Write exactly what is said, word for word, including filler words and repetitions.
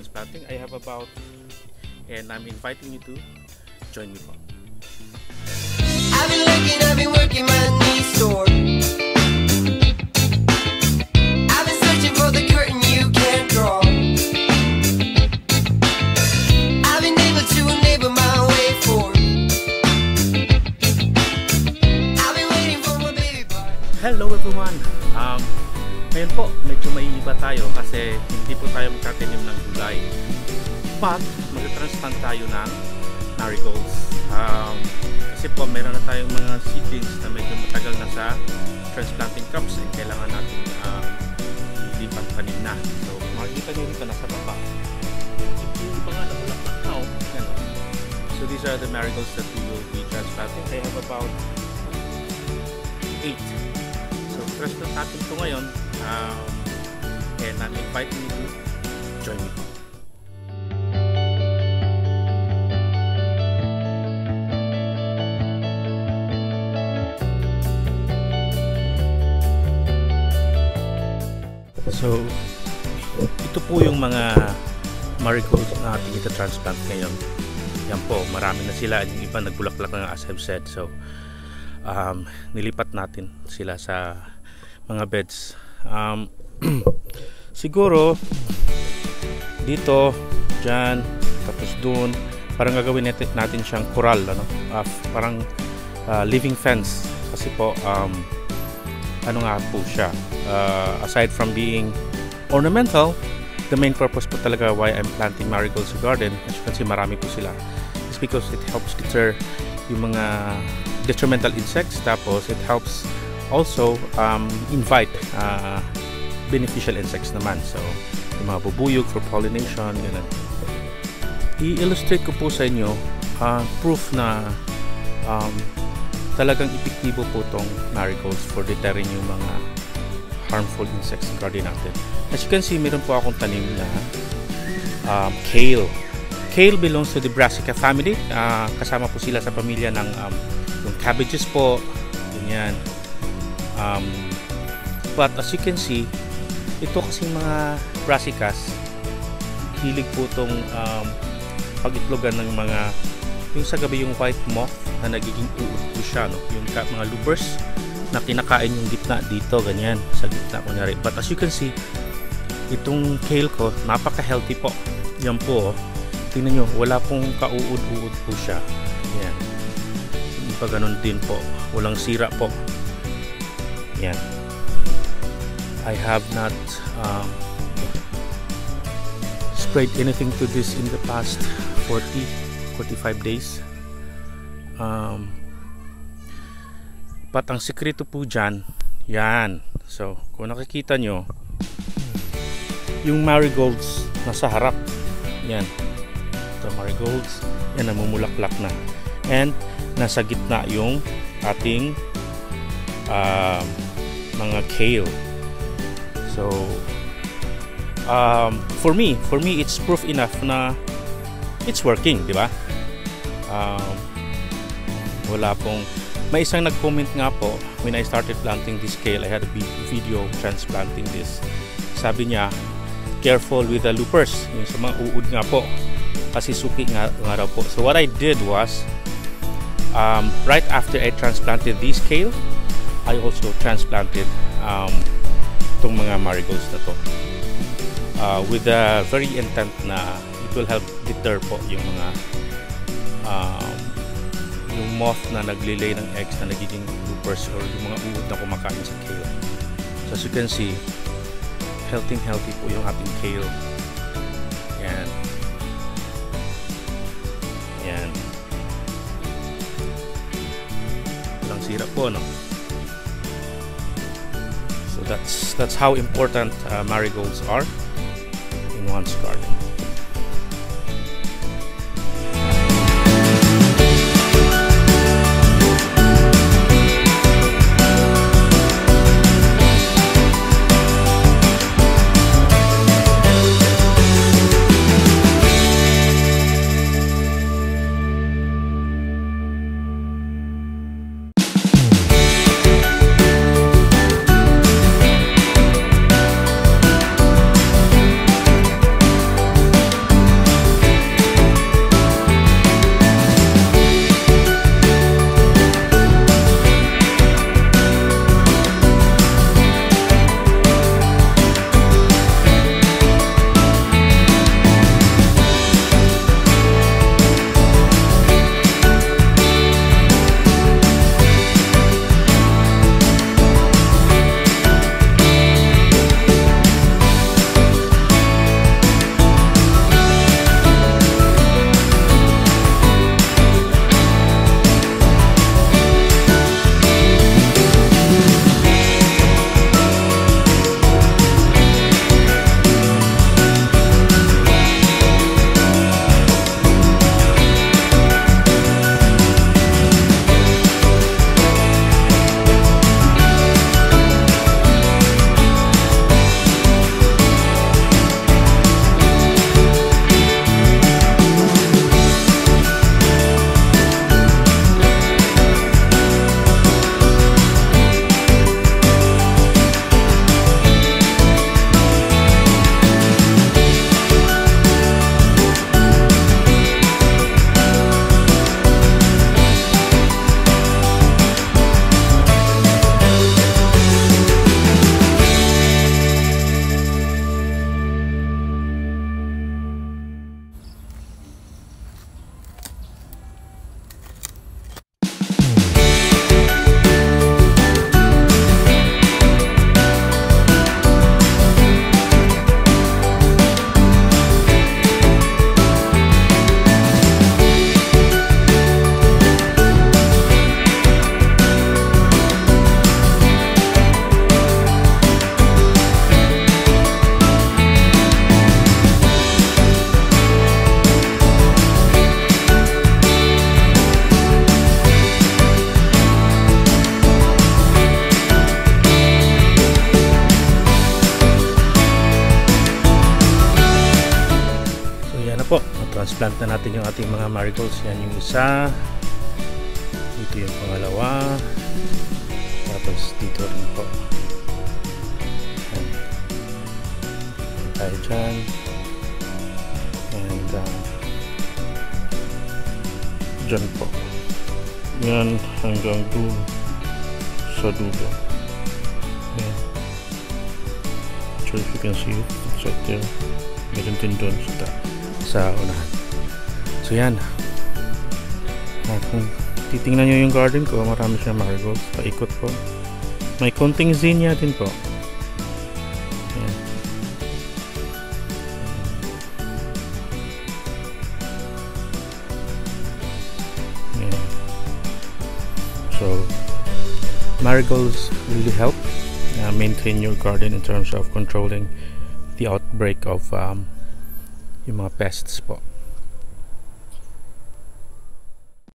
transplanting I have about, and I'm inviting you to join me for. I've been looking, I've been working my knee sore. I've been searching for the curtain you can't draw. I've been able to enable my way forward. I've been waiting for my baby boy. Hello everyone! Um, ngayon po, medyo maiiba tayo kasi hindi po tayo makatinim ng gulay. But, mag-transplant tayo ng marigolds. Um, kasi po meron na tayong mga seedlings na medyo matagal na sa transplanting cups, eh, kailangan natin uh, ilipat panin na. So makikita nyo dito, nasa baba yung pangalan mo lang now. So these are the marigolds that we will be transplanting. I have about eight. So transplant natin ito ngayon, um, and I'm inviting you to join me. So, ito po yung mga marigolds na ating ita-transplant ngayon. Yan po, marami na sila. Yung iba nagbulaklak na, as I've said. So, um, nilipat natin sila sa mga beds. Um, siguro, dito, dyan, tapos dun. Parang gagawin natin, natin siyang coral. Ano? Uh, parang uh, living fence. Kasi po, um, ano nga po siya. Uh, aside from being ornamental, the main purpose po talaga why I'm planting marigolds sa garden, as you can see, marami po sila, is because it helps deter yung mga detrimental insects, tapos it helps also um, invite uh, beneficial insects naman, so yung mga bubuyog for pollination, ganun. I-illustrate ko po sa inyo uh, proof na um, talagang epektibo po tong marigolds for deterring yung mga harmful insects in garden natin. As you can see, meron po akong tanim na um, kale. Kale belongs to the Brassica family. Uh, kasama po sila sa pamilya ng um, yung cabbages po. Ganyan. Um, but as you can see, ito kasing mga brassicas, hilig po itong um, pag-itlogan ng mga, yung sa gabi yung white moth na nagiging uod po siya. No? Yung mga loopers na kinakain yung gitna dito, ganyan, sa gitna kunyari. But as you can see, itong kale ko, napaka-healthy po. Yan po, tingnan nyo, wala pong kauud-uud po siya. Yan. Hindi pa ganun din po. Walang sira po. Yan. I have not um, sprayed anything to this in the past forty to forty-five days. Um... But ang sikreto po dyan, yan. So, kung nakikita nyo, yung marigolds nasa harap. Yan. Ito, marigolds. Yan, namumulaklak na. And, nasa gitna yung ating uh, mga kale. So, um, for me, for me, it's proof enough na it's working, di ba? Um, wala pong... May isang nag-comment nga po, when I started planting this kale, I had a video transplanting this. Sabi niya, careful with the loopers, yung sa mga uod nga po, kasi suki nga, nga raw po. So what I did was, um, right after I transplanted this kale, I also transplanted um, itong mga marigolds na to. Uh, with the very intent na it will help deter po yung mga um, yung moth na naglilay ng eggs na nagiging loopers or yung mga uod na kumakain sa kale. So as you can see, healthy healthy po yung ating kale. Yan. Yan. Walang sira po, no? So that's that's how important uh, marigolds are in one's garden. po, transplant na natin yung ating mga marigolds. Yan yung isa, dito yung pangalawa, tapos dito rin po. Yan. Yan tayo dyan. And um, dyan po. Yan hanggang doon sa dulo. Yan. So if you can see it, it's right there. Meron din doon sa sa unahan. So yan. Kung titingnan nyo yung garden ko, marami siyang marigold. Paikot po. May konting zinnia din po. Ayan. Ayan. So, marigolds really help uh, maintain your garden in terms of controlling the outbreak of um, yung mga pests po.